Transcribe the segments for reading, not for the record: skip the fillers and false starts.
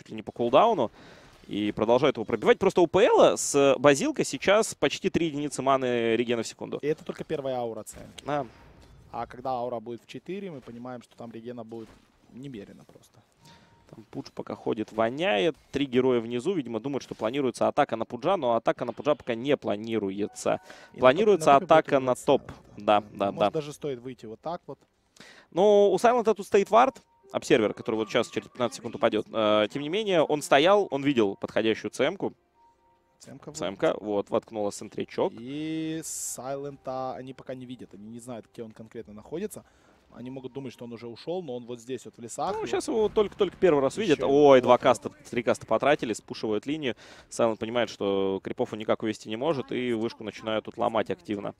чуть ли не по кулдауну. И продолжают его пробивать. Просто у ПЛ с базилкой сейчас почти 3 единицы маны регена в секунду. И это только первая аура Ц. Да. А когда аура будет в 4, мы понимаем, что там регена будет немерено просто. Там Пудж пока ходит, воняет. 3 героя внизу, видимо, думают, что планируется атака на Пуджа, но атака на Пуджа пока не планируется. И планируется на атака на топ. Да, да, да. Может, даже стоит выйти вот так вот. Ну, у Сайлента тут стоит вард. Обсервер, который вот сейчас через 15 секунд упадет. Тем не менее, он стоял, он видел подходящую ЦМ-ку. ЦМ-ка, вот, воткнула сентрячок. И Сайлента они пока не видят, они не знают, где он конкретно находится. Они могут думать, что он уже ушел, но он вот здесь вот в лесах. Ну, сейчас его только первый раз видят. Ой, 3 каста потратили, спушивают линию. Сайлент понимает, что крипов он никак увести не может, и вышку начинают тут ломать активно.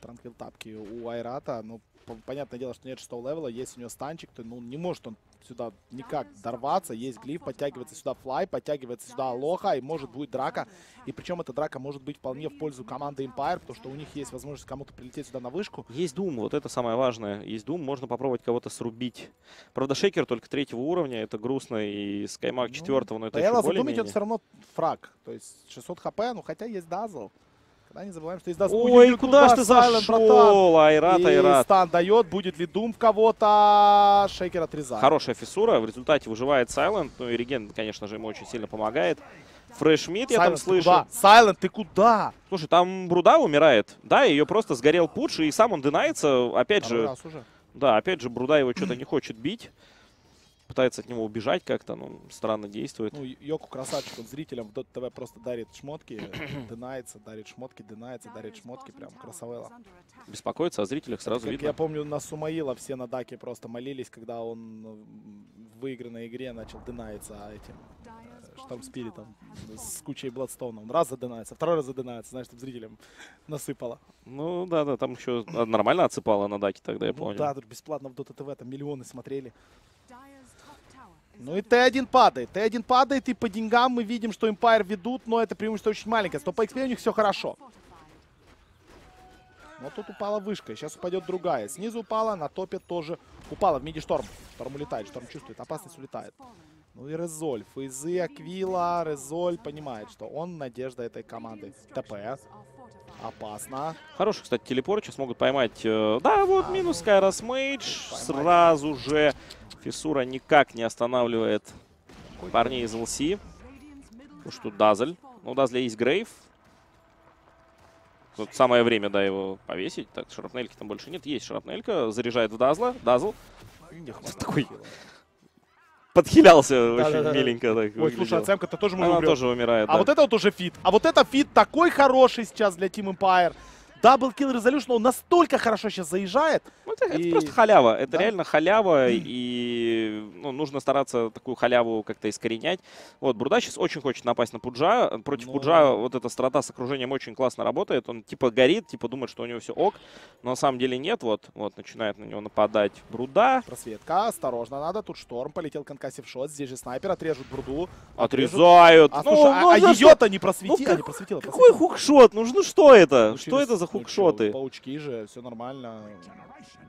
Транквил тапки у Айрата, ну, понятное дело, что нет 6-го левела, есть у него станчик, то, ну, не может он сюда никак дорваться, есть глиф, подтягивается сюда флай, подтягивается сюда лоха, и может будет драка, и причем эта драка может быть вполне в пользу команды Empire, потому что у них есть возможность кому-то прилететь сюда на вышку. Есть дум, вот это самое важное, есть дум, можно попробовать кого-то срубить. Правда, шейкер только 3-го уровня, это грустно, и скаймак 4-го, но это еще более-менее. Все равно фраг, то есть 600 хп, ну, хотя есть дазл. Когда не забываем, что есть даст. Ой, куда ж ты зашел, Айрат, Айрат. Стан дает, будет ли дум в кого-то, шейкер отрезает. Хорошая фиссура, в результате выживает Сайлент, ну и реген, конечно же, ему очень сильно помогает. Фрэшмид, я там слышу. Сайлент, ты куда? Слушай, там Бруда умирает, да, ее просто сгорел Пудж, и сам он динается, опять же. Да, опять же, Бруда его что-то не хочет бить. Пытается от него убежать как-то, ну, странно действует. Ну, Йоку красавчик, он зрителям в Dota TV просто дарит шмотки, дынается, дарит шмотки, дынается, дарит шмотки, прям красавелла. Беспокоится о зрителях, сразу видно. Я помню, на Сумаила все на даке просто молились, когда он в выигранной игре начал дынается этим Штормспиритом с кучей Бладстоуна. Он раз задынается, второй раз задынается, знаешь, там зрителям насыпало. Ну, да-да, там еще нормально отсыпало на даке тогда, я помню. Да, бесплатно в Dota TV, там миллионы смотрели. Ну и Т1 падает. Т1 падает, и по деньгам мы видим, что Empire ведут, но это преимущество очень маленькое. 100 по XP у них все хорошо. Но тут упала вышка, сейчас упадет другая. Снизу упала, на топе тоже упала. В миде Шторм. Шторм улетает, Шторм чувствует, опасность улетает. Ну и Резоль. Фейзы, Аквила, Резоль понимает, что он надежда этой команды. ТП. Опасно. Хороший, кстати, телепорт. Сейчас могут поймать... Да, вот минус Кайрос Мейдж. Сразу же... Фиссура никак не останавливает парней из ЛС. Ну что, Дазль. Ну, у Дазля есть Грейв. Тут самое время, да, его повесить. Так, шрапнельки там больше нет. Есть шрапнелька. Заряжает в Дазла. Дазл. Такой... Подхилялся очень миленько. Ой, слушай, оценка-то тоже умирает. А вот это вот уже фит. А вот это фит такой хороший сейчас для Team Empire. Даблкил Резолюшн, он настолько хорошо сейчас заезжает. Это просто халява. Это реально халява, и ну, нужно стараться такую халяву как-то искоренять. Вот, Бруда сейчас очень хочет напасть на Пуджа. Против Пуджа вот эта страта с окружением очень классно работает. Он типа горит, типа думает, что у него все ок. Но на самом деле нет. Вот начинает на него нападать Бруда. Просветка, осторожно надо. Тут Шторм, полетел конкассив шот. Здесь же снайпер, отрежут Бруду. Отрезают. А, слушай, а ее-то не просветили. Ну, какой хукшот? Ну что это? Что это за хукшоты? Паучки же, все нормально,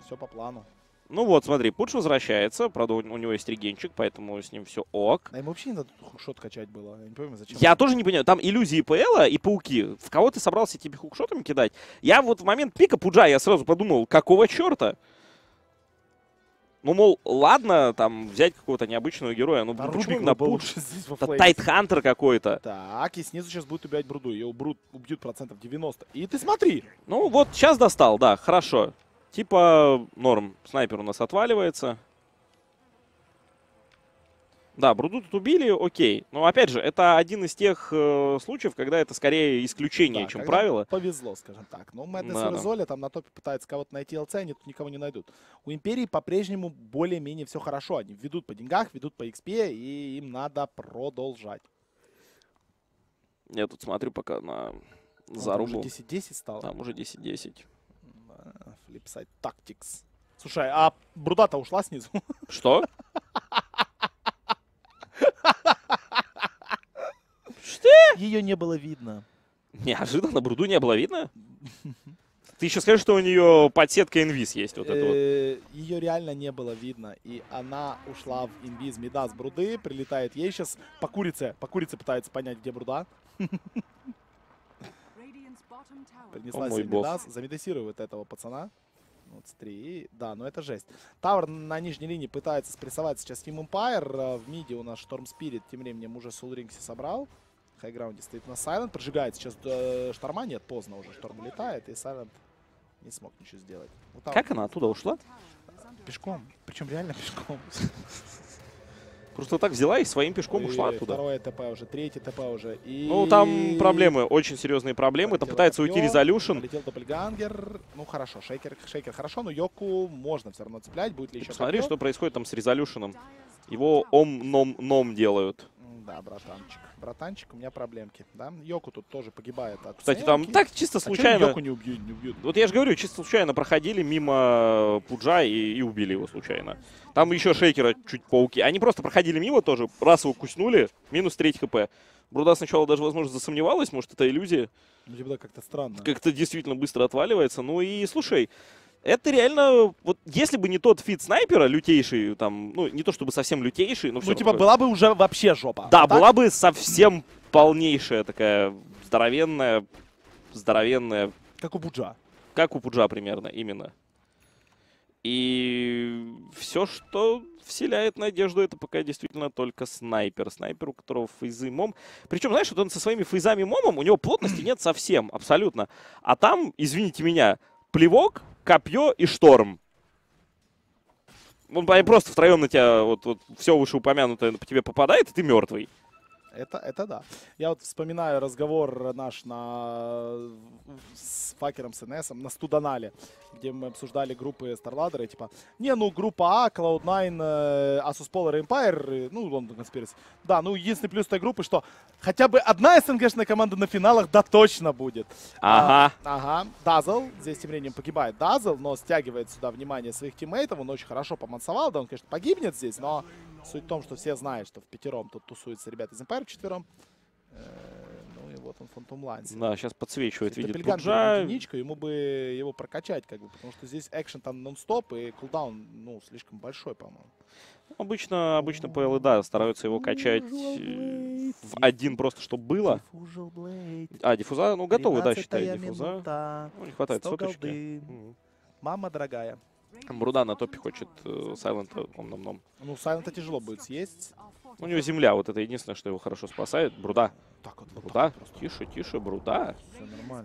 все по плану. Ну вот, смотри, Пудж возвращается, правда, у него есть регенчик, поэтому с ним все ок. А им вообще не надо хукшот качать было, я не понимаю, зачем. Я тоже не понимаю, там иллюзии ПЛа и пауки, в кого ты собрался тебе хукшотами кидать? Я вот в момент пика Пуджа, я сразу подумал, какого черта? Ну, мол, ладно, там, взять какого-то необычного героя, ну, пучник на Пудж. Тайтхантер какой-то. Так, и снизу сейчас будет убивать Бруду. Ее убьют процентов 90. И ты смотри! Ну, вот сейчас достал, да, хорошо. Типа норм. Снайпер у нас отваливается. Да, Бруду тут убили, окей. Но, опять же, это один из тех случаев, когда это скорее исключение, да, чем правило. Повезло, скажем так. Но Мэднесс и Резоли там на топе пытаются кого-то найти ЛЦ, они тут никого не найдут. У Империи по-прежнему более-менее все хорошо. Они ведут по деньгах, ведут по XP, и им надо продолжать. Я тут смотрю пока на зарубу. Там уже 10-10 стало. Там уже 10-10. Flipside Tactics. Слушай, а Бруда-то ушла снизу? Что? Что? Ее не было видно. Неожиданно Бруду не было видно? Ты еще скажи, что у нее подсетка инвиз есть вот эта вот. Ее реально не было видно. И она ушла в инвиз мида с бруды. Прилетает ей сейчас по курице пытается понять, где бруда. Принесла себе мидас, замидасирует этого пацана. Вот, три. Да, но это жесть. Тавр на нижней линии пытается спрессовать сейчас Team Empire. В миде у нас Storm Spirit, тем временем уже Soul Ringsi собрал. Хайграунде стоит на Silent, прожигает сейчас Шторма. Нет, поздно уже, Шторм летает, и Silent не смог ничего сделать. Вот как она оттуда ушла? Пешком, причем реально пешком. Просто так взяла и своим пешком ушла оттуда. Второе ТП уже, третье ТП уже. И... Ну, там проблемы, очень серьезные проблемы. Там пытается уйти Резолюшн. Полетел Доппельгангер. Ну, хорошо, Шейкер хорошо, но Йоку можно все равно цеплять. Будет ли еще посмотри, что происходит там с Резолюшеном. Его ом-ном-ном делают. Да, братанчик. Братанчик, у меня проблемки. Да? Йоку тут тоже погибает от кстати, там так чисто случайно... Йоку не убьют, не убьют? Вот я же говорю, чисто случайно проходили мимо Пуджа и убили его случайно. Там еще Шейкера чуть пауки. Они просто проходили мимо тоже, раз его куснули, минус 3 хп. Бруда сначала даже, возможно, засомневалась, может, это иллюзия. Ну, типа, да, как-то странно. Как-то действительно быстро отваливается. Ну и, слушай... Это реально, вот если бы не тот фит снайпера, лютейший, там, ну, не то чтобы совсем лютейший, но все. Ну, типа, такое. Была бы уже вообще жопа. Да, так? Была бы совсем полнейшая такая здоровенная. Как у Пуджа. Как у Пуджа примерно, именно. И все, что вселяет надежду, это пока действительно только снайпер. Снайпер, у которого фейзы мом. Причем, знаешь, вот он со своими фейзами момом, у него плотности нет совсем, абсолютно. А там, извините меня, плевок, копье и шторм. Он просто втроем на тебя, вот все вышеупомянутое по тебе попадает, и ты мертвый. Это да. Я вот вспоминаю разговор наш с Факером, с НСом на Студонале, где мы обсуждали группы Старладера, типа, не, ну, группа А, Cloud9, Asus Polar Empire, ну, London Conspiracy. Да, ну, единственный плюс той группы, что хотя бы одна СНГшная команда на финалах, да, точно будет. Ага. Дазл, здесь тем временем погибает Дазл, но стягивает сюда внимание своих тиммейтов, он очень хорошо помансовал, да, он, конечно, погибнет здесь, но... Суть в том, что все знают, что в пятером тут тусуются ребята из Empire, вчетвером. Ну и вот он Фантом Ланс. Да, сейчас подсвечивает, видит Пуджа. Ему бы его прокачать, как бы, потому что здесь экшен там нон-стоп, и кулдаун, ну, слишком большой, по-моему. Обычно ПЛ, да, стараются его качать в один просто, чтобы было. А, диффуза, ну, готовы, да, считай, диффуза. Ну, не хватает соточки. Мама дорогая. Бруда на топе хочет Сайлента ом-ном-ном. Ну, Сайлента тяжело будет съесть. У него земля, вот это единственное, что его хорошо спасает. Бруда. Так вот, Бруда. Так тише, Бруда.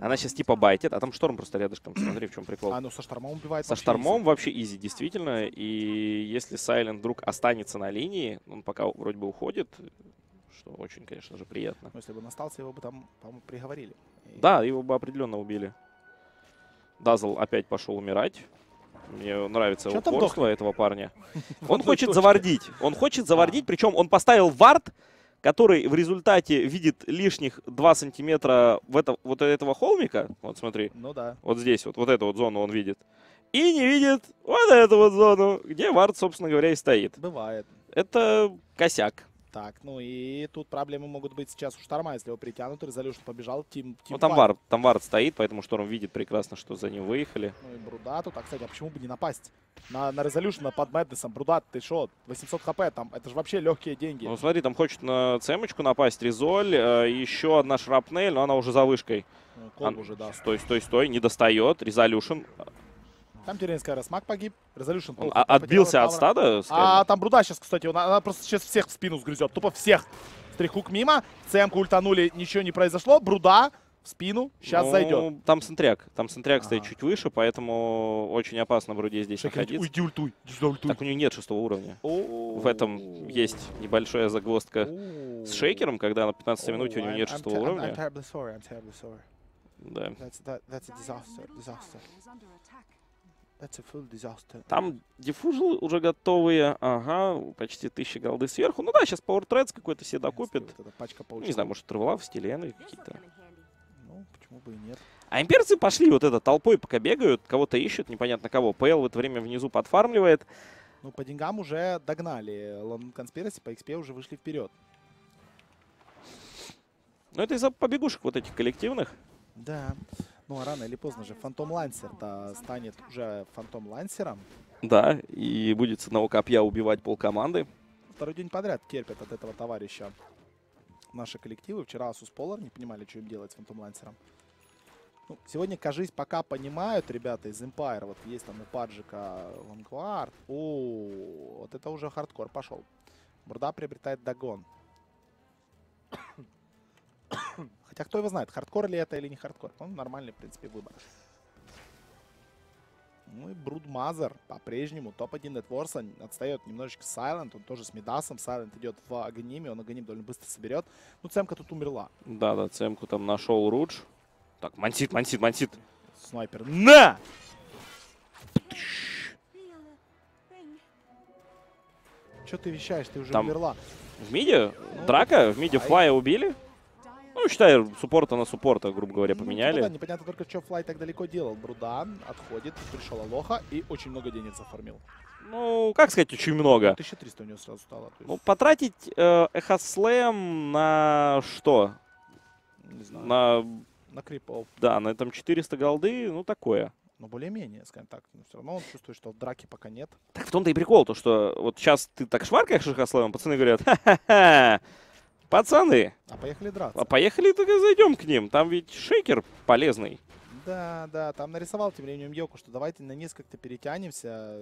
Она сейчас типа байтит, а там шторм просто рядышком. Смотри, в чем прикол. А, ну со штормом убивает. Со штормом вообще изи, действительно. И если Сайлент вдруг останется на линии, он пока вроде бы уходит, что очень, конечно же, приятно. Но если бы он остался, его бы там, по-моему, приговорили. Да, его бы определенно убили. Дазл опять пошел умирать. Мне нравится упорство этого парня. Он хочет завардить. Он хочет завардить, причем он поставил вард, который в результате видит лишних 2 сантиметра вот этого холмика. Вот смотри. Ну да. Вот здесь вот эту вот зону он видит. И не видит вот эту вот зону, где вард, собственно говоря, и стоит. Бывает. Это косяк. Так, ну и тут проблемы могут быть сейчас у Шторма, если его притянут. Резолюшн побежал, Ну там вард стоит, поэтому Шторм видит прекрасно, что за ним выехали. Ну и Бруда тут, а кстати, а почему бы не напасть? На Резолюшн под Мэднесом, Бруда, ты шо, 800 хп, там, это же вообще легкие деньги. Ну смотри, там хочет на цемочку напасть, Резоль, еще одна Шрапнель, но она уже за вышкой. Колб уже, да. Стой, не достает, Резолюшн. Там Теренская Расмак погиб, Резолюшн отбился от стада. А там Бруда сейчас, кстати, она просто сейчас всех в спину сгрызет, тупо всех. Стрихук мимо, ЦМ-ку ультанули, ничего не произошло, Бруда в спину сейчас зайдет. Там Сентряк стоит чуть выше, поэтому очень опасно Бруде здесь находиться. Уйди, ультуй, так у нее нет 6 уровня. В этом есть небольшая загвоздка с Шейкером, когда на 15 минуте у нее нет 6 уровня. Да. Там диффузы уже готовые, ага, почти 1000 голды сверху. Ну да, сейчас Power Threads какой-то себе докупит. Не знаю, может, Тревела в стиле или какие-то. Ну, почему бы и нет. А имперцы пошли вот это толпой, пока бегают, кого-то ищут, непонятно кого. ПЛ в это время внизу подфармливает. Ну, по деньгам уже догнали. London Conspiracy по XP уже вышли вперед. Ну, это из-за побегушек вот этих коллективных. Да. Ну а рано или поздно же Фантом Лансер-то станет уже Фантом Лансером. Да, и будет с одного копья убивать полкоманды. Второй день подряд терпят от этого товарища наши коллективы. Вчера Asus Polar не понимали, что им делать с Фантом Лансером. Ну, сегодня, кажись, пока понимают ребята из Empire. Вот есть там у Паджика Vanguard. О, вот это уже хардкор пошел. Бурда приобретает догон. Хотя кто его знает, хардкор ли это или не хардкор. Он нормальный, в принципе, выбор. Ну и Брудмазер по-прежнему топ-1 Нетворса. Отстает немножечко Silent. Он тоже с Мидасом. Silent идет в Аганиме. Он Аганим довольно быстро соберет. Ну, Цемка тут умерла. Да-да, Цемку там нашел Рудж. Так, мансит, мансит, мансит. Снайпер. На! Че ты вещаешь? Ты уже там умерла. В миде? Ну, драка? В миде Флая убили? Ну, считай, суппорта на суппорта, грубо говоря, поменяли. Ну, да, непонятно только, что Флай так далеко делал. Брудан отходит, пришел Алоха и очень много денег зафармил. Ну, как сказать, очень много. 1300 у него сразу стало. То есть... Ну, потратить Эхослэм на что? Не знаю. На крипов. Да, на этом 400 голды, ну, такое. Ну, более-менее, скажем так. Но все равно он чувствует, что в драке пока нет. Так в том-то и прикол, то, что вот сейчас ты так шваркаешь Эхослэм, пацаны говорят, ха-ха-ха. Пацаны, а поехали драться. А поехали, так и зайдем к ним. Там ведь шейкер полезный. Да, да, там нарисовал тем временем Йоку, что давайте на несколько перетянемся.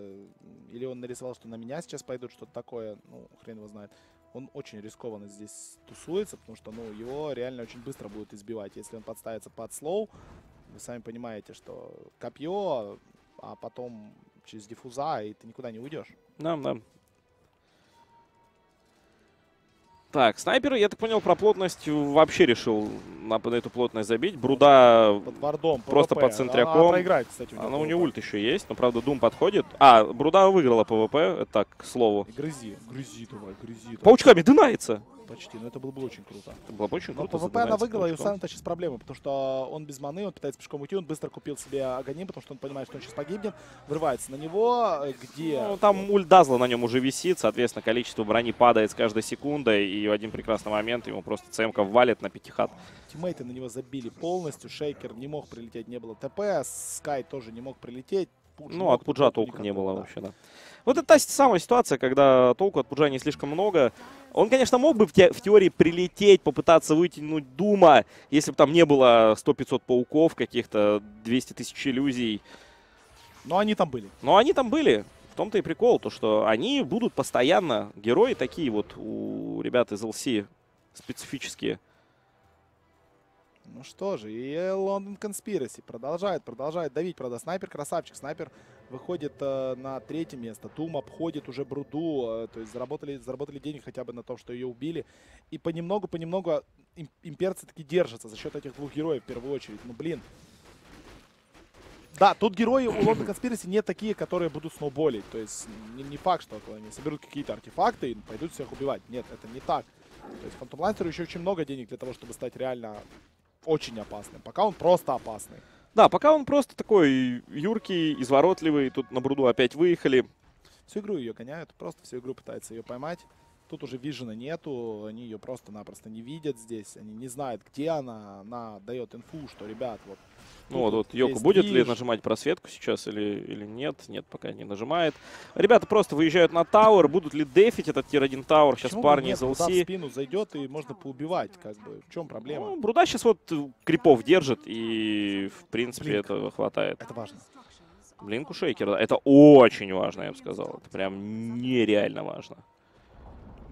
Или он нарисовал, что на меня сейчас пойдут, что-то такое. Ну, хрен его знает. Он очень рискованно здесь тусуется, потому что, ну, его реально очень быстро будут избивать. Если он подставится под слоу, вы сами понимаете, что копье, а потом через диффуза, и ты никуда не уйдешь. Да. Так, снайпер, я так понял, про плотность вообще решил на эту плотность забить. Бруда под бордом, просто под центряком. Она проиграет, кстати, у него. Она у нее ульт еще есть, но, правда, Дум подходит. А, Бруда выиграла ПВП, так, к слову. И грызи давай, грызи. Паучками дынается. Почти, но это было бы очень круто. Это было бы очень круто. ПВП она выиграла, и у Санта сейчас проблема, потому что он без маны, он пытается пешком уйти, он быстро купил себе Аганим, потому что он понимает, что он сейчас погибнет, врывается на него, где... Ну, там ульт Дазла на нем уже висит, соответственно, количество брони падает с каждой секундой, и в один прекрасный момент ему просто ЦМК валит на 5 хат. Тиммейты на него забили полностью, Шейкер не мог прилететь, не было ТП, Скай тоже не мог прилететь. Пуджа, ну, от Пуджа толку не было вообще, да. Вот это та самая ситуация, когда толку от Пуджа не слишком много. Он, конечно, мог бы в теории прилететь, попытаться вытянуть Дума, если бы там не было 100-500 пауков, каких-то 200 тысяч иллюзий. Но они там были. В том-то и прикол, то что они будут постоянно, герои такие вот у ребят из LC специфические. Ну что же, и London Conspiracy продолжает давить, правда, снайпер красавчик, снайпер выходит на 3-е место, Doom обходит уже Бруду, то есть заработали денег хотя бы на том, что ее убили, и понемногу имперцы таки держатся за счет этих двух героев в первую очередь, ну блин. Да, тут герои у London Conspiracy не такие, которые будут сноуболить, то есть не факт, что они соберут какие-то артефакты и пойдут всех убивать, нет, это не так. То есть Phantom Lancer еще очень много денег для того, чтобы стать реально... очень опасный. Пока он просто опасный. Да, пока он просто такой юркий, изворотливый. Тут на Бруду опять выехали. Всю игру ее гоняют. Просто всю игру пытаются ее поймать. Тут уже вижена нету. Они ее просто-напросто не видят здесь. Они не знают, где она. Она дает инфу, что, ребят, вот... Ну вот Йоку будет ли нажимать просветку сейчас или нет? Нет, пока не нажимает. Ребята просто выезжают на тауэр. Будут ли дефить этот тир-1 тауэр? Сейчас парни из LC. В спину зайдет и можно поубивать. Как бы. В чем проблема? Ну, Бруда сейчас вот крипов держит и, в принципе, этого хватает. Это важно. Блинк у Шейкера. Это очень важно, я бы сказал. Это прям нереально важно.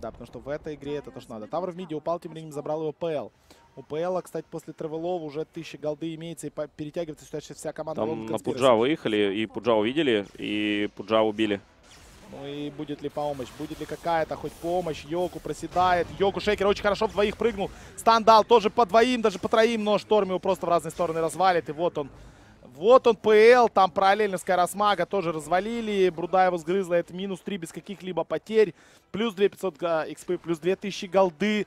Да, потому что в этой игре это то, что надо. Тавр в миде упал, тем временем забрал его ПЛ. У ПЛа, кстати, после тревелов уже 1000 голды имеется и перетягивается, считаю, что вся команда... Там на Пуджа выехали, и Пуджа увидели, и Пуджа убили. Ну и будет ли помощь, будет ли какая-то хоть помощь, Йоку проседает, Йоку Шейкер очень хорошо в двоих прыгнул, стандал тоже по двоим, даже по троим, но Шторм его просто в разные стороны развалит, и вот он ПЛ, там параллельно Скайросмага тоже развалили, Бруда его сгрызла, это минус 3 без каких-либо потерь, плюс 2500 экспы, плюс 2000 голды.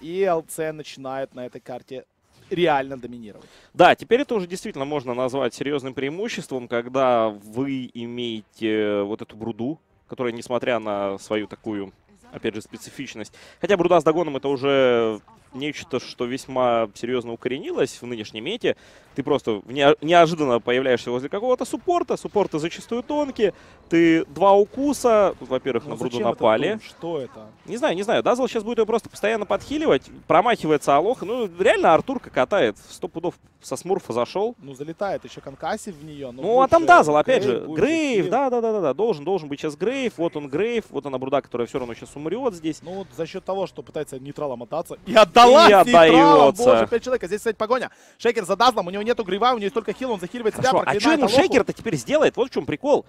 И ЛЦ начинают на этой карте реально доминировать. Да, теперь это уже действительно можно назвать серьезным преимуществом, когда вы имеете вот эту Бруду, которая, несмотря на свою такую, опять же, специфичность, хотя Бруда с догоном это уже нечто, что весьма серьезно укоренилось в нынешнем мете, Ты просто неожиданно появляешься возле какого-то суппорта. Суппорты зачастую тонкие. Ты два укуса. Во-первых, на Бруду напали. Что это? Не знаю, не знаю. Дазл сейчас будет его просто постоянно подхиливать. Промахивается Алоха. Ну, реально Артурка катает. 100 пудов со смурфа зашел. Ну, залетает еще конкассив в нее. Ну, а там Дазл, опять же. Грейв, да-да-да. Должен быть сейчас Грейв. Вот он Грейв. Вот она Бруда, которая все равно сейчас умрет здесь. Ну, вот за счет того, что пытается нейтралом отдаться. И отдалась нейтралом. Боже, 5 человек. Здесь, кстати, погоня. Шейкер за Дазлом. У него нету грейва, у него есть только хил, он захиливает себя. А что ему Шейкер-то теперь сделает? Вот в чем прикол.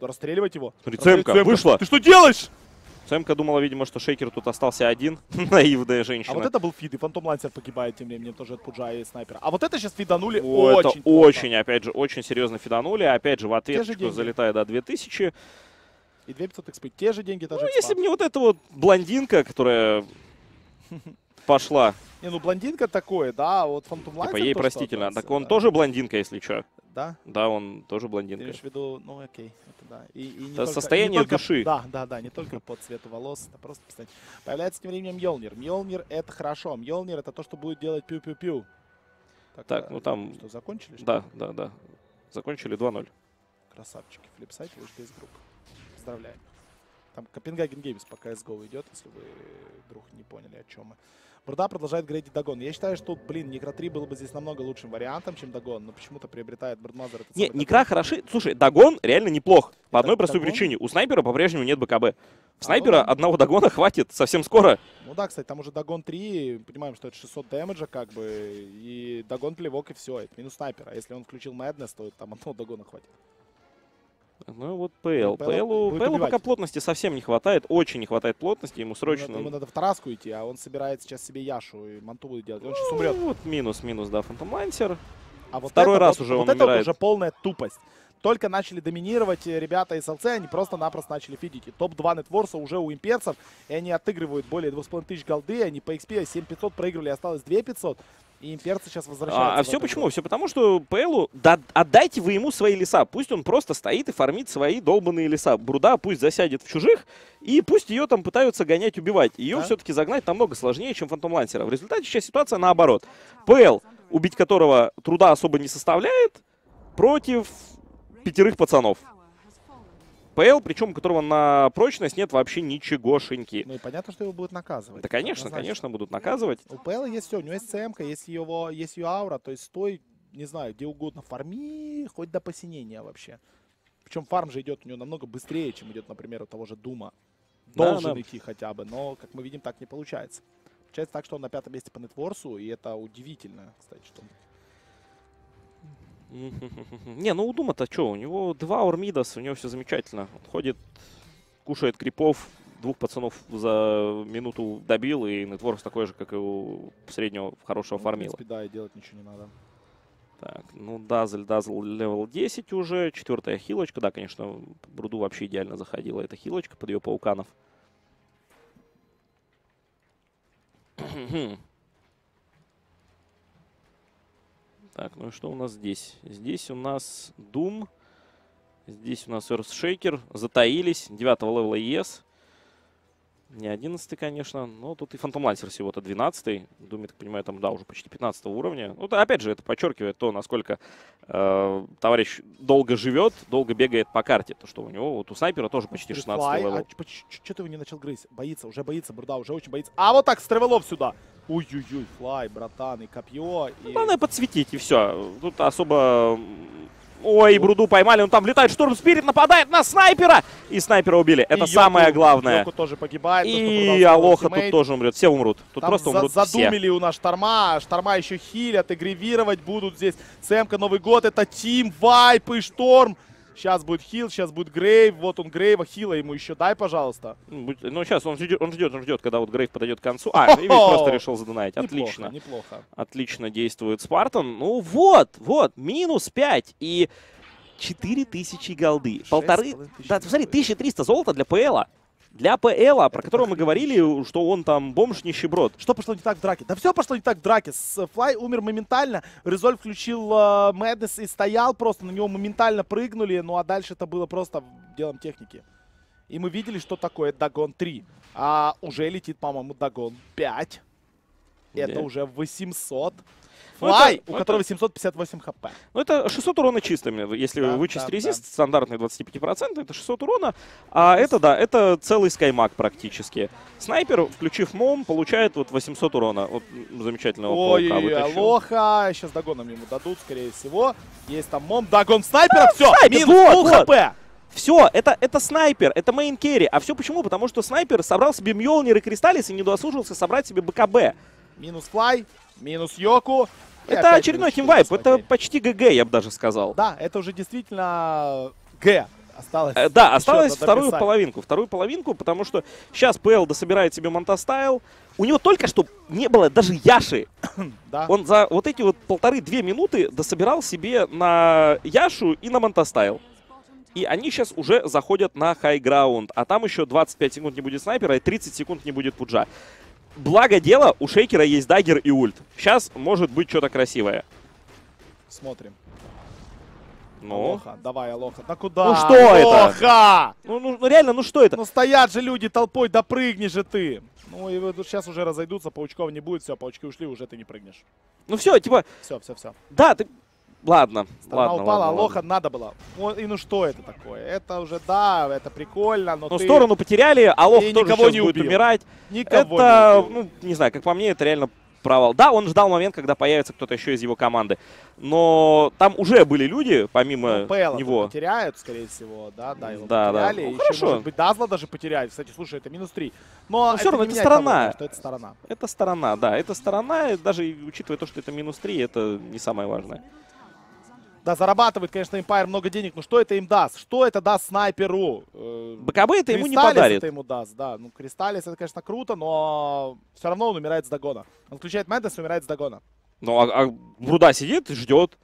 Расстреливать его. Смотри, Цемка вышла. Ты что делаешь? Цемка думала, видимо, что Шейкер тут остался один. Наивная женщина. А вот это был фид, и Фантом Лансер погибает тем временем тоже от Пуджа и Снайпера. А вот это сейчас фиданули очень. Очень, опять же, очень серьезно фиданули. Опять же, в ответочку залетает до 2000. И 2500 экспы. Те же деньги, даже. Ну, если бы не вот эта вот блондинка, которая пошла. Не, ну блондинка такое, да, вот Фантом Лансер. Типа ей простительно, так он тоже блондинка, если что. Да? Да, он тоже блондинка. Я имею в виду, ну окей, это да. И не это только, состояние души. Да, да, да, не только по цвету волос, а просто, кстати. Появляется тем временем Мьёлнир. Мьёлнир это хорошо, Мьёлнир это то, что будет делать пиу-пиу-пиу. Так, ну там... Что, закончили? Да, да, да. Закончили 2-0. Красавчики, флипсайт вышли из группы. Поздравляем. Там Копенгаген Геймс по CSGO идет, если вы вдруг не поняли, о чем мы. Бруда продолжает грейдить Дагон. Я считаю, что, блин, Некра 3 было бы здесь намного лучшим вариантом, чем Дагон, но почему-то приобретает Брудмазер. Нет, Некра хороши. Слушай, Дагон реально неплох. По одной простой причине. У Снайпера по-прежнему нет БКБ. Снайпера одного Дагона хватит совсем скоро. Ну да, кстати, там уже Дагон 3, понимаем, что это 600 дэмэджа как бы, и Дагон плевок, и все, это минус Снайпера. Если он включил Madness, то там одного Дагона хватит. Ну вот ПЛ. ПЛу пока плотности совсем не хватает. Очень не хватает плотности. Ему срочно... Ему надо в Тараску идти, а он собирает сейчас себе Яшу и Манту будет делать. Он сейчас умрет. Вот минус, да, Фантом Лансер. А вот второй раз уже он умирает. Вот это уже полная тупость. Только начали доминировать ребята из ЛЦ, они просто-напросто начали фидить. И топ-2 нетворса уже у имперцев, и они отыгрывают более 2500 голды, они по XP 7500 проигрывали, осталось 2500. И имперцы сейчас возвращаются. А все почему? Все потому, что ПЛу отдайте вы ему свои леса. Пусть он просто стоит и фармит свои долбанные леса. Бруда пусть засядет в чужих, и пусть ее там пытаются гонять, убивать. Ее все-таки загнать намного сложнее, чем Фантом Лансера. В результате сейчас ситуация наоборот. ПЛ, убить которого труда особо не составляет, против 5 пацанов. ПЛ, причем у которого на прочность нет вообще ничегошеньки. Ну и понятно, что его будут наказывать. Да, конечно, конечно, будут наказывать. У ПЛ есть все, у него есть ЦМ, есть ее аура, то есть стой, не знаю, где угодно, фарми, хоть до посинения вообще. Причем фарм же идет у него намного быстрее, чем идет, например, у того же Дума. Должен идти хотя бы, но, как мы видим, так не получается. Получается так, что он на 5-м месте по нетворсу, и это удивительно, кстати, что... Не, ну у Дума-то что, у него 2 Ормидас, у него все замечательно. Он ходит, кушает крипов, 2 пацанов за минуту добил, и нетворс такой же, как и у среднего хорошего фармила. В принципе, да, и делать ничего не надо. Так, ну Дазл левел 10 уже, 4-я хилочка, да, конечно, Бруду вообще идеально заходила эта хилочка под ее пауканов. Так, ну и что у нас здесь? Здесь у нас Doom, здесь у нас Earthshaker, затаились, 9-го левела ЕС, не 11-й, конечно, но тут и Фантом Лансер всего-то 12-й, Doom, я так понимаю, там, да, уже почти 15-го уровня. Ну, то, опять же, это подчеркивает то, насколько товарищ долго живет, долго бегает по карте, то, что у него, вот у Снайпера тоже почти 16-й левел. А что ты его не начал грызть? Боится, уже боится, Бруда, уже очень боится. А вот так, с тревелов сюда! Ой-ой-ой, флай, братан, и копье. И... Главное подсветить, и все. Тут особо... Ой, Бруду поймали, он там летает, Шторм Спирит нападает на Снайпера! И Снайпера убили, это самое главное. Йоку тоже погибает. И Алоха тут тоже умрет, все умрут. Тут там просто умрут задумили все. У нас Шторма, Шторма еще хилят, игривировать будут здесь. Цемка, Новый год, это Тим, Вайп и Шторм. Сейчас будет хил, сейчас будет Грейв, вот он Грейва, хила ему еще дай, пожалуйста. Ну, сейчас он ждет, когда вот Грейв подойдет к концу. А, и ведь просто решил задонать, отлично. Неплохо. Отлично действует Спартан. Ну вот, минус 5 и 4000 голды. 1500, да, смотри, 1300 золота для ПЛа. Для ПЛа, про которого мы говорили, что он там бомж-нищеброд. Что пошло не так в драке? Да все пошло не так в драке. Флай умер моментально, Резоль включил Madness и стоял просто, на него моментально прыгнули, ну а дальше это было просто делом техники. И мы видели, что такое Дагон 3. А уже летит, по-моему, Дагон 5. Это уже 800. Флай, у которого 758 хп. Ну, это 600 урона чисто, если вычесть резист, стандартный 25%, это 600 урона. А это, да, это целый скаймаг практически. Снайпер, включив моум, получает вот 800 урона. Вот замечательного паука вытащил. Ой, лоха, сейчас догоном ему дадут, скорее всего. Есть там мом, догон снайпера, все, минус хп. Все, это снайпер, это мейн керри. А все почему? Потому что снайпер собрал себе Мьёлнир и Кристаллис и не дослужился собрать себе БКБ. Минус Флай, минус Йоку. Это очередной химвайп, это почти ГГ, я бы даже сказал. Да, это уже действительно Г. Осталось да, осталось вторую половинку, потому что сейчас ПЛ дособирает себе Монтастайл. У него только что не было даже Яши. Да. Он за вот эти вот 1,5-2 минуты дособирал себе на Яшу и на Монтастайл. И они сейчас уже заходят на хайграунд. А там еще 25 секунд не будет снайпера и 30 секунд не будет пуджа. Благо дело, у Шейкера есть даггер и ульт. Сейчас может быть что-то красивое. Смотрим. Ну. Алоха, давай, Алоха. Да куда? Ну что это? Ну реально, ну что это? Ну стоят же люди толпой, да прыгни же ты. Ну и сейчас уже разойдутся, паучков не будет, все, паучки ушли, уже ты не прыгнешь. Ну все, типа... Все. Да, ты... Ладно, упала, Алоха надо было. И ну что это такое? Это уже, да, это прикольно, но ты... сторону потеряли, Алох тоже никого не будет умирать. Никого это, не убил. Ну, не знаю, как по мне, это реально провал. Да, он ждал момент, когда появится кто-то еще из его команды. Но там уже были люди, помимо него. Потеряют, скорее всего, да, его потеряли. Да. Ну, еще, хорошо. Может быть, Дазла даже потеряют. Кстати, слушай, это минус 3. Но все равно, это сторона. Это сторона. Это сторона, да, это сторона. Даже учитывая то, что это минус 3, это не самое важное. Да, зарабатывает, конечно, Empire много денег, но что это им даст? Что это даст снайперу? БКБ это ему не подарит. Это ему даст, да. Ну, Кристаллис, это, конечно, круто, но все равно он умирает с догона. Он включает Мэддес и умирает с догона. Ну, а Бруда сидит и ждет.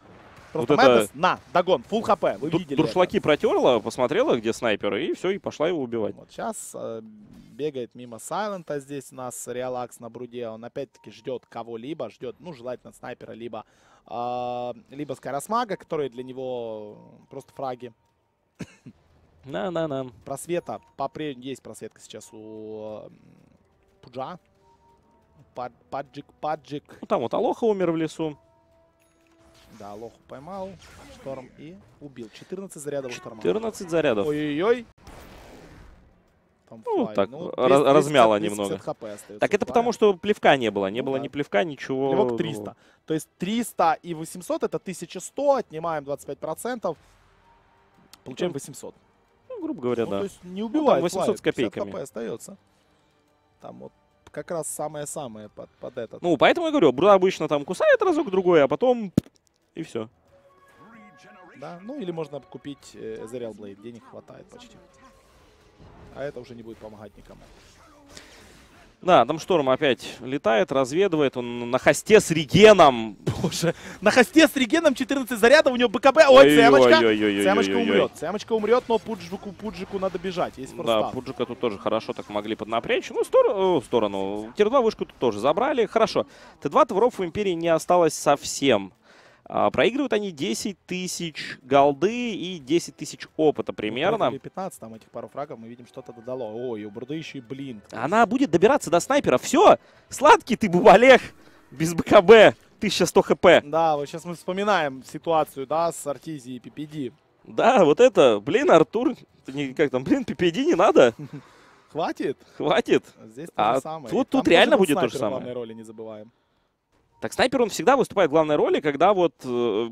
Просто вот Мэддес, это... на, догон, фулл хп, вы видели. Дуршлаки протерла, посмотрела, где снайпер, и все, и пошла его убивать. Вот сейчас бегает мимо Сайлента, здесь у нас Реалакс на Бруде, он опять-таки ждет кого-либо, ждет, ну, желательно снайпера, либо Скайросмага, которые для него просто фраги. На. Просвета. По-прежнему есть просветка сейчас у Пуджа. Паджик. Ну, там вот Алоха умер в лесу. Да, Алоху поймал. Шторм и убил. 14 зарядов у Шторма. 14 зарядов. Ой-ой-ой. Ну, так, ну, размяло немного. Так это потому, что плевка не было. Не было ни плевка, ничего. Плевок 300. То есть 300 и 800 это 1100. Отнимаем 25%. Получаем 800. Ну, грубо говоря, ну, да. То есть не убивает. Ну, 800 с копейками. КП остается. Там вот как раз самое-самое под этот. Ну, поэтому я говорю, Бруда обычно там кусает разок-другой, а потом и все. Да, ну или можно купить Эзериал Блейд. Денег хватает почти. А это уже не будет помогать никому. Да, там Шторм опять летает, разведывает. Он на хосте с регеном. Боже, на хосте с регеном 14 зарядов, у него БКБ. Ой, Цемочка. Цемочка умрет, но Пуджику надо бежать. Есть форстан. Да, Пуджика тут тоже хорошо так могли поднапрячь. Ну, в сторону. Тир-2 вышку тут тоже забрали. Хорошо. Т2 творов в Империи не осталось совсем. Проигрывают они 10 тысяч голды и 10 тысяч опыта примерно. 15 там этих пару фрагов, мы видим, что-то додало. Ой, у Бруда еще и блинк. Она будет добираться до снайпера. Все, сладкий ты бубалех без БКБ, 1100 хп. Да, вот сейчас мы вспоминаем ситуацию, да, с Артизией и ППД. Да, вот это, блин, Артур, как там, блин, ППД не надо. Хватит. Здесь то же самое. Тут реально будет то же самое. Главной роли не забываем. Так снайпер, он всегда выступает в главной роли, когда вот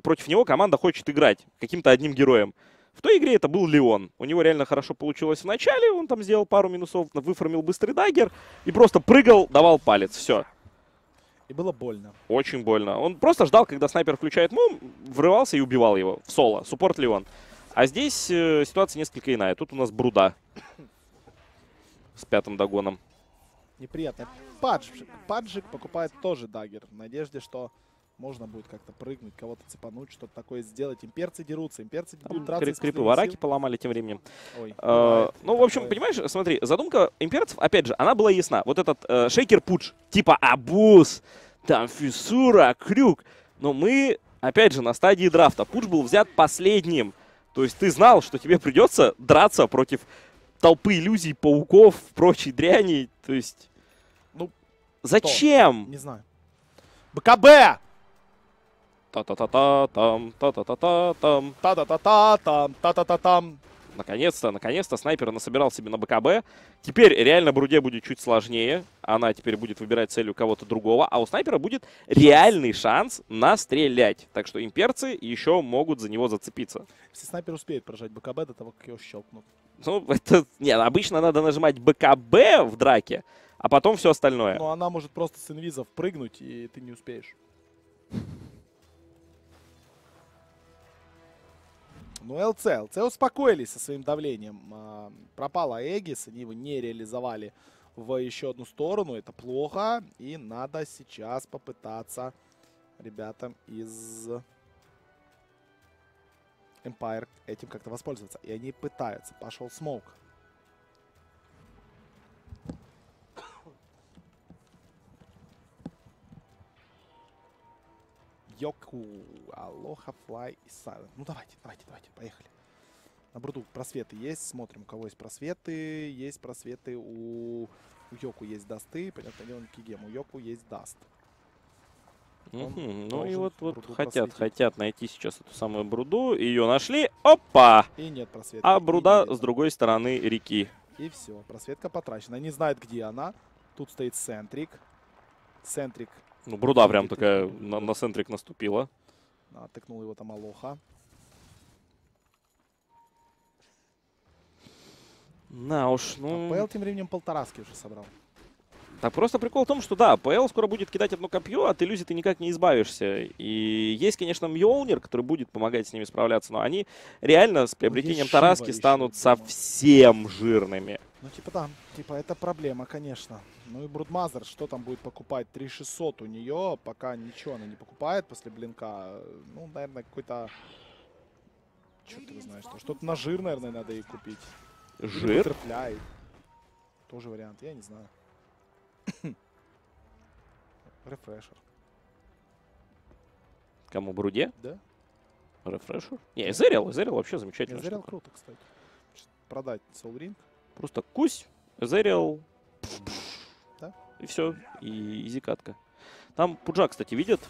против него команда хочет играть каким-то одним героем. В той игре это был Леон. У него реально хорошо получилось в начале, он там сделал пару минусов, выформил быстрый даггер и просто прыгал, давал палец, все. И было больно. Очень больно. Он просто ждал, когда снайпер включает мум, врывался и убивал его в соло, суппорт Леон. А здесь ситуация несколько иная. Тут у нас Бруда с пятым догоном. Неприятно. Паджик покупает тоже даггер в надежде, что можно будет как-то прыгнуть, кого-то цепануть, что-то такое сделать. Имперцы дерутся, имперцы будут драться. Крипы вараки поломали тем временем. Ой, ну, в общем, понимаешь, смотри, задумка имперцев, опять же, она была ясна. Вот этот шейкер-пудж, типа абуз, там фиссура, крюк. Но мы, опять же, на стадии драфта. Пудж был взят последним. То есть ты знал, что тебе придется драться против толпы иллюзий, пауков, прочей дряни. То есть... Зачем? Не знаю. БКБ! Та-та-та-та-там, та-та-та-та-там, та-та-та-та-там, та-та-та-там. Наконец-то, наконец-то снайпер насобирал себе на БКБ. Теперь реально Бруде будет чуть сложнее. Она теперь будет выбирать цель у кого-то другого. А у снайпера будет реальный шанс настрелять. Так что имперцы еще могут за него зацепиться. Если снайпер успеет прожать БКБ до того, как его щелкнут. Ну, это... Нет, обычно надо нажимать БКБ в драке, а потом все остальное. Но она может просто с инвизов прыгнуть, и ты не успеешь. Ну, ЛЦ успокоились со своим давлением. Пропала Эгис, они его не реализовали в еще одну сторону. Это плохо, и надо сейчас попытаться ребятам из Empire этим как-то воспользоваться. И они пытаются. Пошел смоук. Йоку, Алоха, Флай и Сайлент. Ну давайте, поехали. На Бруду просветы есть, смотрим, у кого есть просветы. Есть просветы, у Йоку есть дасты, понятно, дело, Кигем, у Йоку есть даст. Ну и вот хотят найти сейчас эту самую Бруду, ее нашли, опа! И нет просветы. А Бруда с другой стороны реки. И все, просветка потрачена, не знает, где она. Тут стоит Сентрик. Ну, Бруда прям такая на Сентрик наступила. Оттыкнул его там Алоха. На уж, ну... ПЛ тем временем полтораски уже собрал. Так, просто прикол в том, что да, ПЛ скоро будет кидать одно копье, от иллюзий ты никак не избавишься. И есть, конечно, Мьёлнир, который будет помогать с ними справляться, но они реально с приобретением Тараски станут совсем жирными. Ну, типа, да. Типа, это проблема, конечно. Ну и Брудмазер, что там будет покупать? 3600 у нее, пока ничего она не покупает после блинка. Ну, наверное, какой-то... Черт его знает что. Что-то на жир, наверное, надо ей купить. Жир? Терпляй. Тоже вариант, я не знаю. Рефрешер. Кому, Бруде? Да. Рефрешер? Не, Эзериал. Эзериал вообще замечательно. Эзериал круто, кстати. Продать Soul Ring. Просто кусь, Эзериал, да? И все, и изи-катка. Там Пуджа, кстати, видят.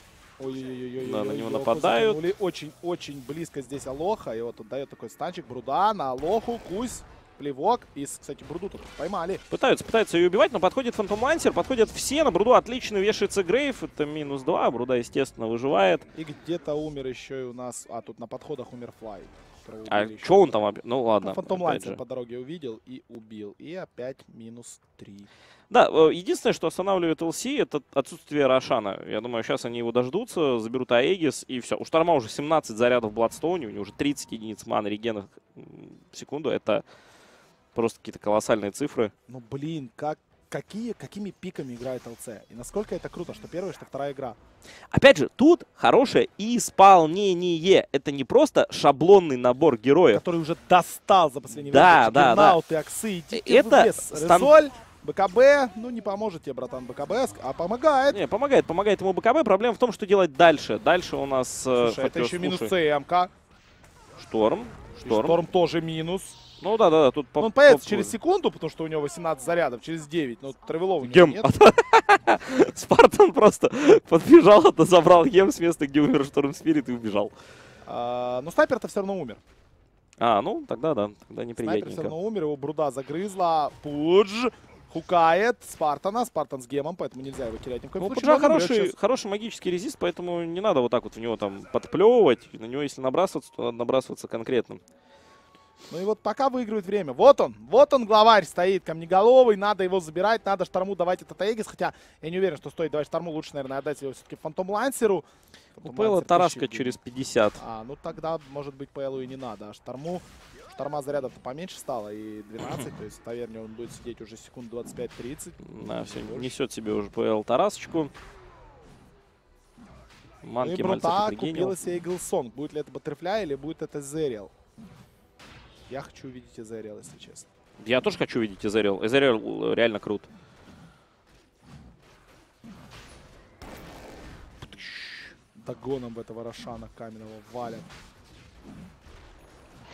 Ой-ой-ой, да, на него нападают. Очень-очень близко здесь Алоха, и вот он дает такой станчик. Бруда на Алоху, кусь, плевок. И, кстати, Бруду тут поймали. Пытаются ее убивать, но подходит Фантомансер, подходят все. На Бруду отлично вешается Грейв, это -2, Бруда, естественно, выживает. И где-то умер еще и у нас, а тут на подходах умер Флай. А что он там? Ну ладно. Фантом Лансер по дороге увидел и убил. И опять -3. Да, единственное, что останавливает ЛС, это отсутствие Рошана. Я думаю, сейчас они его дождутся, заберут Аегис и все. У Шторма уже 17 зарядов в Бладстоуне, у него уже 30 единиц маны регенов в секунду. Это просто какие-то колоссальные цифры. Ну блин, какими пиками играет ЛЦ. И насколько это круто, что первая, что вторая игра. Опять же, тут хорошее исполнение. Это не просто шаблонный набор героев. Который уже достал за последнее время. Да. Гернауты, Аксы, идите это Резоль, БКБ. Ну, не поможет тебе, братан, БКБ, а помогает. Не, помогает ему БКБ. Проблема в том, что делать дальше. Дальше у нас... Слушай, это еще минус ЦМК. Шторм тоже минус. Ну да, тут... Он появится через секунду, потому что у него 18 зарядов, через 9, но Тревелова нет. Спартан просто подбежал, забрал Гем с места, где умер Шторм Спирит, и убежал. Но снайпер-то все равно умер. А, ну тогда да, тогда неприятненько. Снайпер все равно умер, его Бруда загрызла, Пудж хукает Спартана, Спартан с Гемом, поэтому нельзя его терять ни в коем случае. Хороший магический резист, поэтому не надо вот так вот в него там подплевывать, на него если набрасываться, то надо набрасываться конкретным. Ну и вот пока выигрывает время. Вот он, главарь стоит, камнеголовый, надо его забирать, надо Шторму давать этот Аегис, хотя я не уверен, что стоит давать Шторму, лучше, наверное, отдать его все-таки Фантом Лансеру. У ПЛа Тараска через 50. А, ну тогда, может быть, ПЛу и не надо, а Шторма зарядов-то поменьше стало, и 12, то есть в таверне он будет сидеть уже секунд 25-30. Да, все, несет себе уже ПЛ Тарасочку. Манки, ну и Брута купила себе Иглсонг, будет ли это Баттерфляй или будет это Зериал? Я хочу увидеть Эзериал, если честно. Я тоже хочу увидеть Эзериал. Эзериал реально крут. Догоном этого Рошана каменного валят.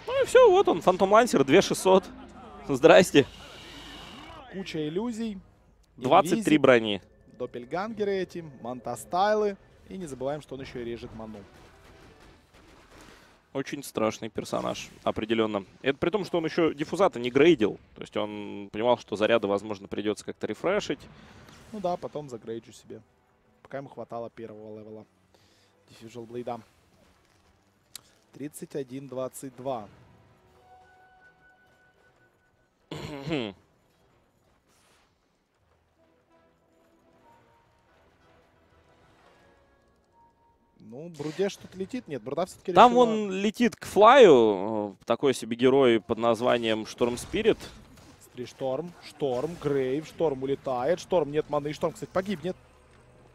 Ну и все, вот он, Фантом Лансер, 2600. Здрасте. Куча иллюзий. 23 брони. Доппельгангеры эти, Мантастайлы. И не забываем, что он еще и режет ману. Очень страшный персонаж, определенно. Это при том, что он еще диффузата не грейдил. То есть он понимал, что заряды, возможно, придется как-то рефрешить. Ну да, потом загрейджу себе. Пока ему хватало первого левела Diffusal Blade. 31-22. Ну, Бруде что-то летит. Нет, Бруда все-таки решила... Там он летит к Флаю. Такой себе герой под названием Шторм Спирит. Смотри, Шторм, Шторм, Грейв, Шторм улетает. Шторм нет маны, Шторм, кстати, погибнет.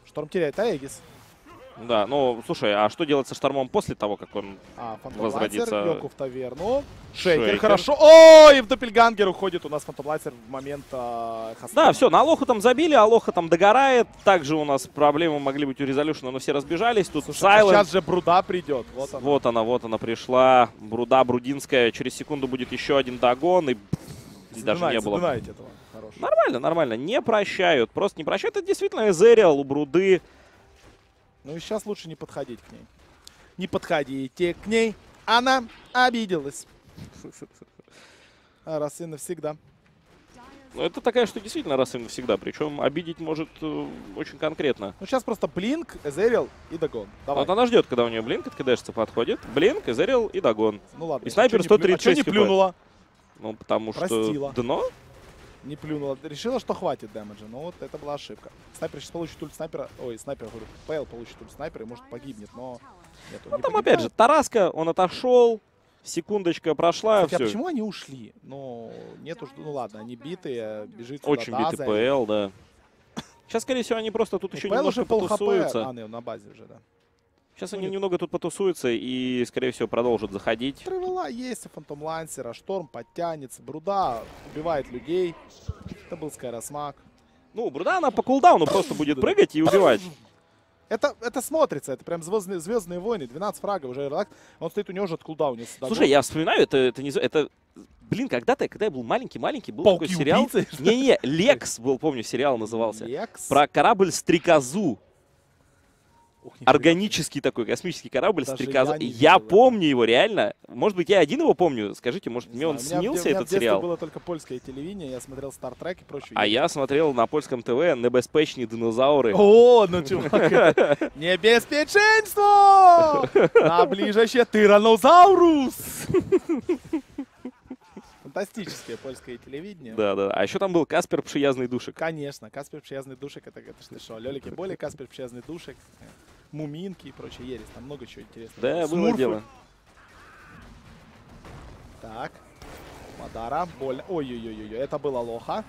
Шторм теряет Аэгис. Да, ну, слушай, а что делать со Штормом после того, как он возродится? Йоку в таверну. Шейкер, хорошо. О, и в Доппельгангер уходит у нас Фантомлайсер в момент хаста. Да, все, на Алоху там забили, Алоха там догорает. Также у нас проблемы могли быть у Резолюшена, но все разбежались. Тут слушай, Silent. А сейчас же Бруда придет. Вот она. Вот она пришла. Бруда, Брудинская. Через секунду будет еще один догон. И даже не было. Этого. Нормально, нормально. Не прощают. Просто не прощают. Это действительно Эзериал у Бруды. Ну и сейчас лучше не подходить к ней. Не подходите к ней. Она обиделась. Раз и навсегда. Ну это такая, что действительно раз и навсегда. Причем обидеть может очень конкретно. Ну сейчас просто блинк, Эзериал и догон. Давай. Вот она ждет, когда у нее блинк откидывается, подходит. Блинк, Эзериал и догон. Ну ладно. И снайпер 136. А что не плюнула? Ну потому простила. Что дно. Не плюнула. Решила, что хватит дэмэджа. Но вот это была ошибка. Снайпер сейчас получит ульт снайпера. Ой, снайпер, говорю, Пейл получит ульт снайпера и, может, погибнет, но... Нет, ну, там погибает. Опять же, Тараска, он отошел. Секундочка прошла. Кстати, все. А почему они ушли? Ну, нет уж... Ну, ладно, они битые. Бежит сюда. Очень битый Пейл, да. Сейчас, скорее всего, они просто тут еще немножко потусуются. А, нет, на базе уже, да. Сейчас они немного тут потусуются и, скорее всего, продолжат заходить. Привела есть у Фантом Лансера, Шторм подтянется, Бруда убивает людей. Это был Скайросмак. Ну, Бруда она по кулдауну просто будет прыгать и убивать. Это смотрится, это прям звездные войны, 12 фрагов уже релакс. Он стоит у него уже от кулдаунится. Слушай, я вспоминаю, это блин, когда-то, когда я был маленький-маленький, был такой сериал. Не-не, Лекс был, помню, сериал назывался. Про корабль-стрекозу. Органический такой космический корабль стрекоза. Я помню его реально. Может быть, я один его помню. Скажите, может, мне он снился, этот сериал? У меня было только польское телевидение. Я смотрел Star Trek и прочее. А я смотрел на польском ТВ «Небеспечные динозавры». О, ну чувак. Небеспеченство! Наближаще тиранозаврус! Фантастическое польское телевидение. Да. А еще там был Каспер Przyjazny Duszek. Конечно, Каспер Przyjazny Duszek, это что, Лёлики Боли, Каспер Przyjazny Duszek, Муминки и прочее ересь. Там много чего интересного. Да, Смурфы. Было дело. Так, Мадара, больно. Ой-ой-ой, это была Алоха.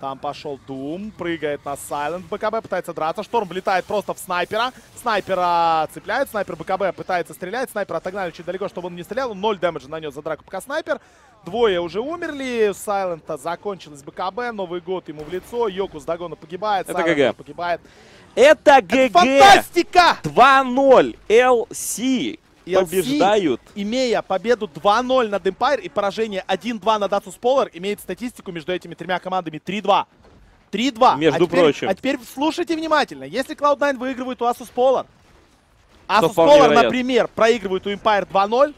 Там пошел Дум, прыгает на Silent, БКБ пытается драться, Шторм влетает просто в снайпера, снайпера цепляет, снайпер БКБ пытается стрелять, снайпер отогнали очень далеко, чтобы он не стрелял, 0 дэмэджа нанес за драку пока снайпер, двое уже умерли, у Сайлента закончилось БКБ, Новый год ему в лицо, Йоку с догона погибает, Сайленд погибает. Это ГГ! Фантастика! 2-0, LC! Побеждают. Имея победу 2-0 над Empire и поражение 1-2 над Asus Polar, имеет статистику между этими тремя командами 3-2. 3-2. Между прочим. А теперь слушайте внимательно. Если Cloud9 выигрывает у Asus Polar, Asus Polar, например, проигрывает у Empire 2-0,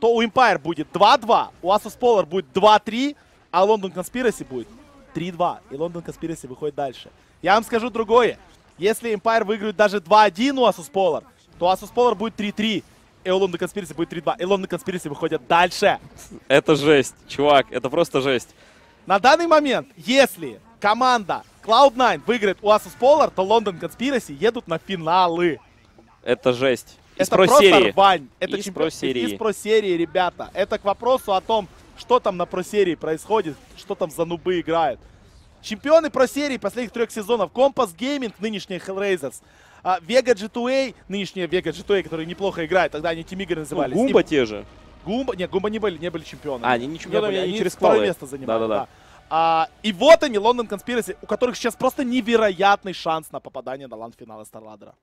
то у Empire будет 2-2, у Asus Polar будет 2-3, а London Conspiracy будет 3-2. И London Conspiracy выходит дальше. Я вам скажу другое. Если Empire выиграет даже 2-1 у Asus Polar, то Asus Polar будет 3-3, и у London Conspiracy будет 3-2. И London Conspiracy выходят дальше. Это жесть, чувак, это просто жесть. На данный момент, если команда Cloud9 выиграет у Asus Polar, то London Conspiracy едут на финалы. Это жесть. Это просто рвань. Это из про-серии, ребята. Это к вопросу о том, что там на про-серии происходит, что там за нубы играют. Чемпионы про-серии последних 3 сезонов. Compass Gaming, нынешние Hellraisers. Vega G2A, нынешняя Vega G2A, которые неплохо играют, тогда они Тимигры назывались. Ну, Гумба и... те же. Гумба, нет, Гумба не были чемпионами. А, они не чемпионами, они через второе место занимали. Да. И вот они, London Conspiracy, у которых сейчас просто невероятный шанс на попадание на ланд-финала Старладера.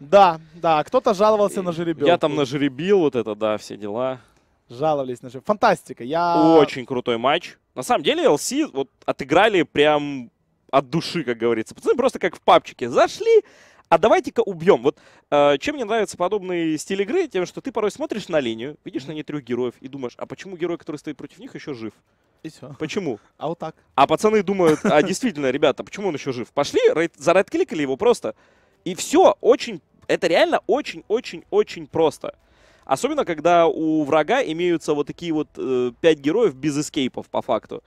Да, кто-то жаловался на жеребил. Я там нажеребил, вот это, да, все дела. Жаловались на жеребил. Фантастика, я... Очень крутой матч. На самом деле, LC вот отыграли прям... от души, как говорится. Пацаны просто как в папчике зашли, а давайте-ка убьем. Вот чем мне нравится подобный стиль игры, тем, что ты порой смотришь на линию, видишь на ней трех героев и думаешь, а почему герой, который стоит против них, еще жив? И все. Почему? А вот так. А пацаны думают, а действительно, ребята, почему он еще жив? Пошли, зарайдкликали его просто. И все очень, это реально очень-очень-очень просто. Особенно, когда у врага имеются вот такие вот 5 героев без эскейпов, по факту.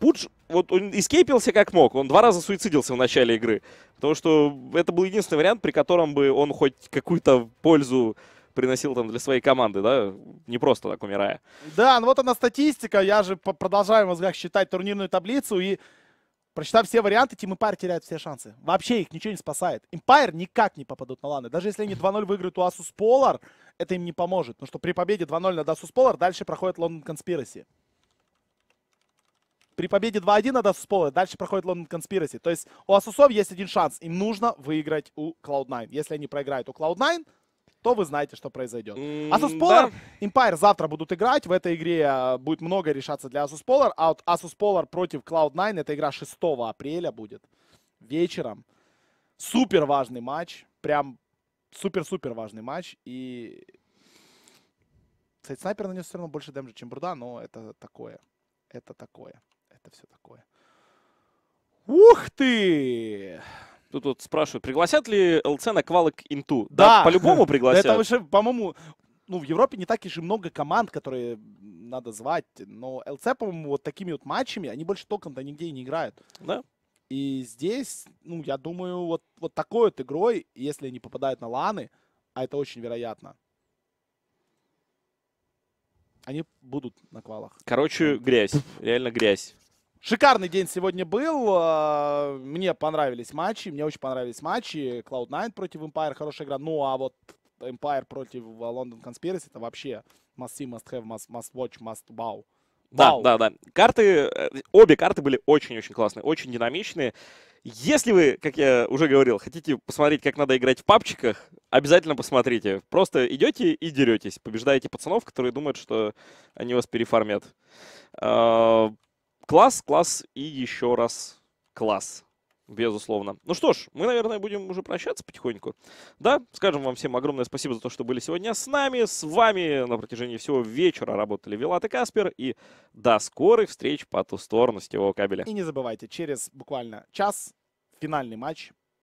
Пудж, вот он эскейпился как мог, он 2 раза суицидился в начале игры. Потому что это был единственный вариант, при котором бы он хоть какую-то пользу приносил там для своей команды, да, не просто так умирая. Да, ну вот она статистика, я же продолжаю в мозгах считать турнирную таблицу, и прочитав все варианты, Team Empire теряет все шансы. Вообще их ничего не спасает. Empire никак не попадут на ланы. Даже если они 2-0 выиграют у Asus Polar, это им не поможет. Потому что при победе 2-0 над Asus Polar дальше проходит London Conspiracy. При победе 2-1 над Asus Polar дальше проходит London Conspiracy. То есть у Asus'ов есть один шанс. Им нужно выиграть у Cloud9. Если они проиграют у Cloud9, то вы знаете, что произойдет. Asus Polar, да. Empire завтра будут играть. В этой игре будет много решаться для Asus Polar. А вот Asus Polar против Cloud9, эта игра 6 апреля будет. Вечером. Супер важный матч. Прям супер-супер важный матч. И, кстати, снайпер нанес все равно больше дэмджа, чем Бруда, но это такое. Это такое. Это все такое. Ух ты! Тут вот спрашивают, пригласят ли ЛЦ на квалок инту? Да, по-любому пригласят. Это вообще, по-моему, ну, в Европе не так и же много команд, которые надо звать. Но ЛЦ, по-моему, вот такими вот матчами, они больше толком-то нигде и не играют. Да. И здесь, ну, я думаю, вот такой вот игрой, если они попадают на ланы, а это очень вероятно, они будут на квалах. Короче, грязь. Реально грязь. Шикарный день сегодня был. Мне понравились матчи. Мне очень понравились матчи. Cloud9 против Empire. Хорошая игра. Ну, а вот Empire против London Conspiracy. Это вообще must see, must have, must watch, must wow. Wow. Да, да, да. Карты, обе карты были очень-очень классные. Очень динамичные. Если вы, как я уже говорил, хотите посмотреть, как надо играть в папчиках, обязательно посмотрите. Просто идете и деретесь. Побеждаете пацанов, которые думают, что они вас перефармят. Класс, класс и еще раз класс, безусловно. Ну что ж, мы, наверное, будем уже прощаться потихоньку. Да, скажем вам всем огромное спасибо за то, что были сегодня с нами. С вами на протяжении всего вечера работали Вилат и Каспер. И до скорых встреч по ту сторону сетевого кабеля. И не забывайте, через буквально час финальный матч